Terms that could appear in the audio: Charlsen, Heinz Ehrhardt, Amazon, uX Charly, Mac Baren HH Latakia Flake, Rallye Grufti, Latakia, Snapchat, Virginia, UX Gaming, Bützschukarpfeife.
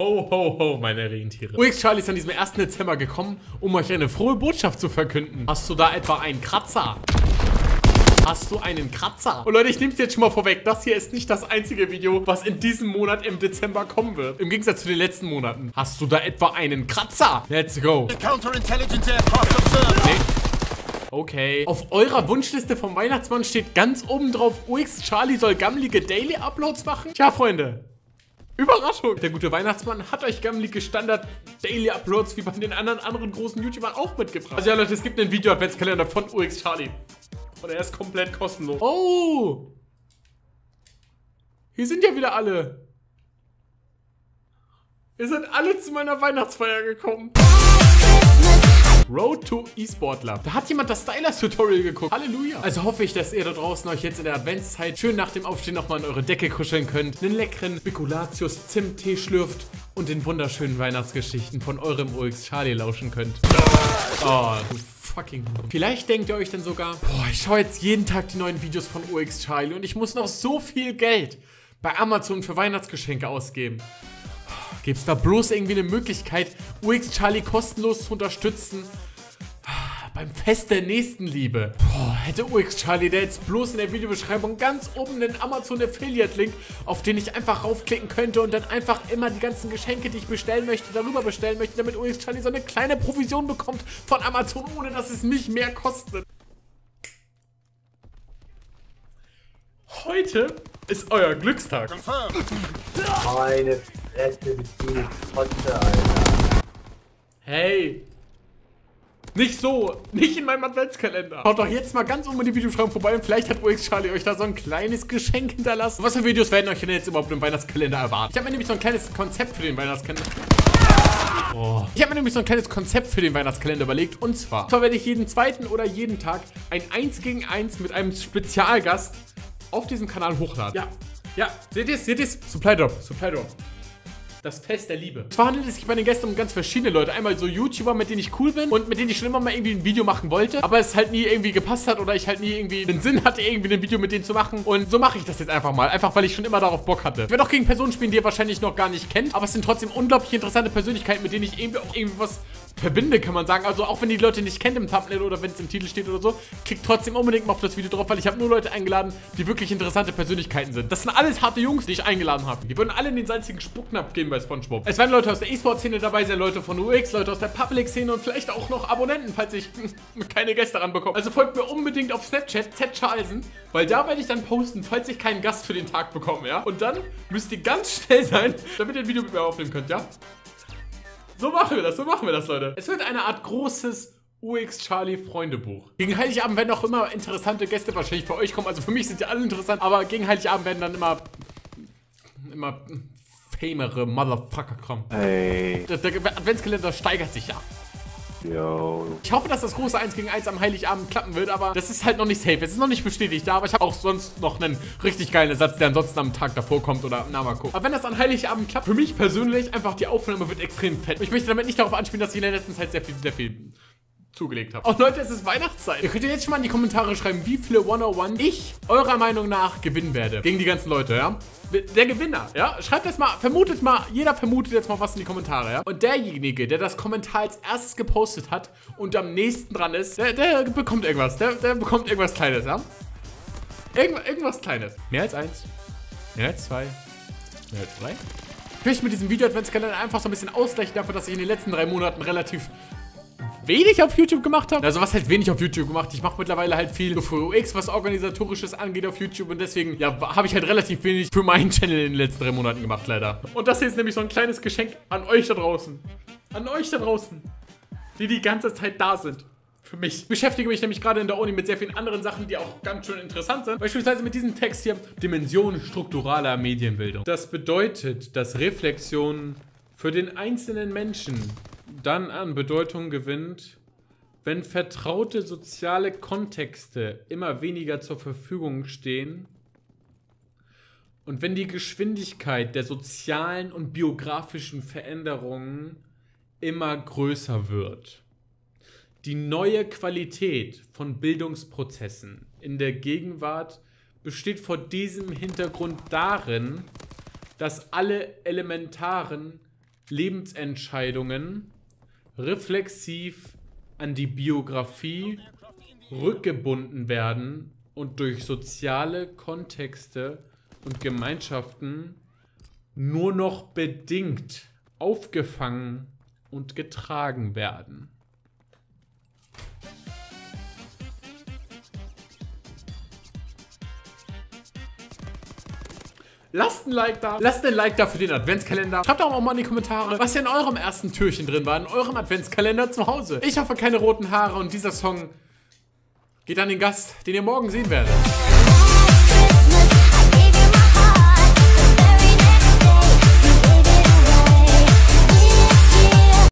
Ho, ho, ho, meine Rentiere. UX Charly ist an diesem 1. Dezember gekommen, um euch eine frohe Botschaft zu verkünden. Hast du da etwa einen Kratzer? Hast du einen Kratzer? Und Leute, ich nehme es jetzt schon mal vorweg. Das hier ist nicht das einzige Video, was in diesem Monat im Dezember kommen wird. Im Gegensatz zu den letzten Monaten. Hast du da etwa einen Kratzer? Let's go. Okay. Auf eurer Wunschliste vom Weihnachtsmann steht ganz oben drauf, UX Charly soll gammelige Daily Uploads machen? Tja, Freunde. Überraschung! Der gute Weihnachtsmann hat euch gammelige Standard-Daily-Uploads wie bei den anderen großen YouTubern auch mitgebracht. Also ja, Leute, es gibt einen Video-Adventskalender von UX Charly. Und er ist komplett kostenlos. Oh! Hier sind ja wieder alle. Ihr seid alle zu meiner Weihnachtsfeier gekommen. Road to E-Sportler. Da hat jemand das Stylers-Tutorial geguckt. Halleluja. Also hoffe ich, dass ihr da draußen euch jetzt in der Adventszeit schön nach dem Aufstehen nochmal in eure Decke kuscheln könnt, einen leckeren Spekulatius-Zimt-Tee schlürft und den wunderschönen Weihnachtsgeschichten von eurem UX Charly lauschen könnt. Oh, du fucking Mann. Vielleicht denkt ihr euch dann sogar, boah, ich schaue jetzt jeden Tag die neuen Videos von UX Charly und ich muss noch so viel Geld bei Amazon für Weihnachtsgeschenke ausgeben. Gibt es da bloß irgendwie eine Möglichkeit, UX Charly kostenlos zu unterstützen? Beim Fest der Nächstenliebe. Boah, hätte UX Charly da jetzt bloß in der Videobeschreibung ganz oben den Amazon Affiliate Link, auf den ich einfach raufklicken könnte und dann einfach immer die ganzen Geschenke, die ich bestellen möchte, darüber bestellen möchte, damit UX Charly so eine kleine Provision bekommt von Amazon, ohne dass es mich mehr kostet. Heute ist euer Glückstag. Meine Fresse, du Kotze, Alter. Hey. Nicht so. Nicht in meinem Adventskalender. Schaut doch jetzt mal ganz oben in die Videoschreiben vorbei und vielleicht hat UX Charly euch da so ein kleines Geschenk hinterlassen. Was für Videos werden euch denn jetzt überhaupt im Weihnachtskalender erwarten? Ich habe mir nämlich so ein kleines Konzept für den Weihnachtskalender... Oh. Ich habe mir nämlich so ein kleines Konzept für den Weihnachtskalender überlegt. Und zwar werde ich jeden zweiten oder jeden Tag ein 1 gegen 1 mit einem Spezialgast auf diesem Kanal hochladen. Ja. Ja. Seht ihr es? Seht ihr es? Supply Drop. Supply Drop. Das Fest der Liebe. Zwar handelt es sich bei den Gästen um ganz verschiedene Leute. Einmal so YouTuber, mit denen ich cool bin und mit denen ich schon immer mal irgendwie ein Video machen wollte, aber es halt nie irgendwie gepasst hat oder ich halt nie irgendwie den Sinn hatte, irgendwie ein Video mit denen zu machen. Und so mache ich das jetzt einfach mal. Einfach, weil ich schon immer darauf Bock hatte. Ich werde auch gegen Personen spielen, die ihr wahrscheinlich noch gar nicht kennt, aber es sind trotzdem unglaublich interessante Persönlichkeiten, mit denen ich irgendwie auch was verbinde, kann man sagen. Also auch wenn die Leute nicht kennt im Thumbnail oder wenn es im Titel steht oder so, klickt trotzdem unbedingt mal auf das Video drauf, weil ich habe nur Leute eingeladen, die wirklich interessante Persönlichkeiten sind. Das sind alles harte Jungs, die ich eingeladen habe. Die würden alle in den salzigen Spucknapf gehen bei SpongeBob. Es werden Leute aus der E-Sport-Szene dabei sein, Leute von UX, Leute aus der Public-Szene und vielleicht auch noch Abonnenten, falls ich keine Gäste ranbekomme. Also folgt mir unbedingt auf Snapchat, @Charlsen, weil da werde ich dann posten, falls ich keinen Gast für den Tag bekomme, ja? Und dann müsst ihr ganz schnell sein, damit ihr ein Video mit mir aufnehmen könnt, ja? So machen wir das, Leute. Es wird eine Art großes UX Charly Freundebuch. Gegen Heiligabend werden auch immer interessante Gäste wahrscheinlich bei euch kommen. Also für mich sind die alle interessant, aber gegen Heiligabend werden dann immer famere Motherfucker kommen. Hey. Der Adventskalender steigert sich ja. Yo. Ich hoffe, dass das große 1 gegen 1 am Heiligabend klappen wird, aber das ist halt noch nicht safe. Es ist noch nicht bestätigt da, aber ich habe auch sonst noch einen richtig geilen Ersatz, der ansonsten am Tag davor kommt oder na mal gucken. Aber wenn das an Heiligabend klappt, für mich persönlich einfach die Aufnahme wird extrem fett. Ich möchte damit nicht darauf anspielen, dass ich in der letzten Zeit sehr viel zugelegt habe. Auch Leute, es ist Weihnachtszeit. Ihr könnt jetzt schon mal in die Kommentare schreiben, wie viele 101 ich eurer Meinung nach gewinnen werde. Gegen die ganzen Leute, ja? Der Gewinner, ja? Schreibt das mal, vermutet mal, jeder vermutet jetzt mal was in die Kommentare, ja? Und derjenige, der das Kommentar als erstes gepostet hat und am nächsten dran ist, der bekommt irgendwas. Der bekommt irgendwas Kleines, ja? Irgendwas Kleines. Mehr als 1. Mehr als 2. Mehr als 3. Ich möchte mit diesem Video-Adventskalender einfach so ein bisschen ausgleichen dafür, dass ich in den letzten 3 Monaten relativ wenig auf YouTube gemacht habe. Also was halt wenig auf YouTube gemacht? Ich mache mittlerweile halt viel für UX, was Organisatorisches angeht auf YouTube und deswegen, ja, habe ich halt relativ wenig für meinen Channel in den letzten 3 Monaten gemacht, leider. Und das hier ist nämlich so ein kleines Geschenk an euch da draußen. An euch da draußen, die ganze Zeit da sind. Für mich. Ich beschäftige mich nämlich gerade in der Uni mit sehr vielen anderen Sachen, die auch ganz schön interessant sind. Beispielsweise mit diesem Text hier, Dimensionen strukturaler Medienbildung. Das bedeutet, dass Reflexion für den einzelnen Menschen dann an Bedeutung gewinnt, wenn vertraute soziale Kontexte immer weniger zur Verfügung stehen und wenn die Geschwindigkeit der sozialen und biografischen Veränderungen immer größer wird. Die neue Qualität von Bildungsprozessen in der Gegenwart besteht vor diesem Hintergrund darin, dass alle elementaren Lebensentscheidungen reflexiv an die Biografie rückgebunden werden und durch soziale Kontexte und Gemeinschaften nur noch bedingt aufgefangen und getragen werden. Lasst ein Like da, lasst ein Like da für den Adventskalender. Schreibt auch mal in die Kommentare, was in eurem ersten Türchen drin war, in eurem Adventskalender zu Hause. Ich hoffe, keine roten Haare, und dieser Song geht an den Gast, den ihr morgen sehen werdet.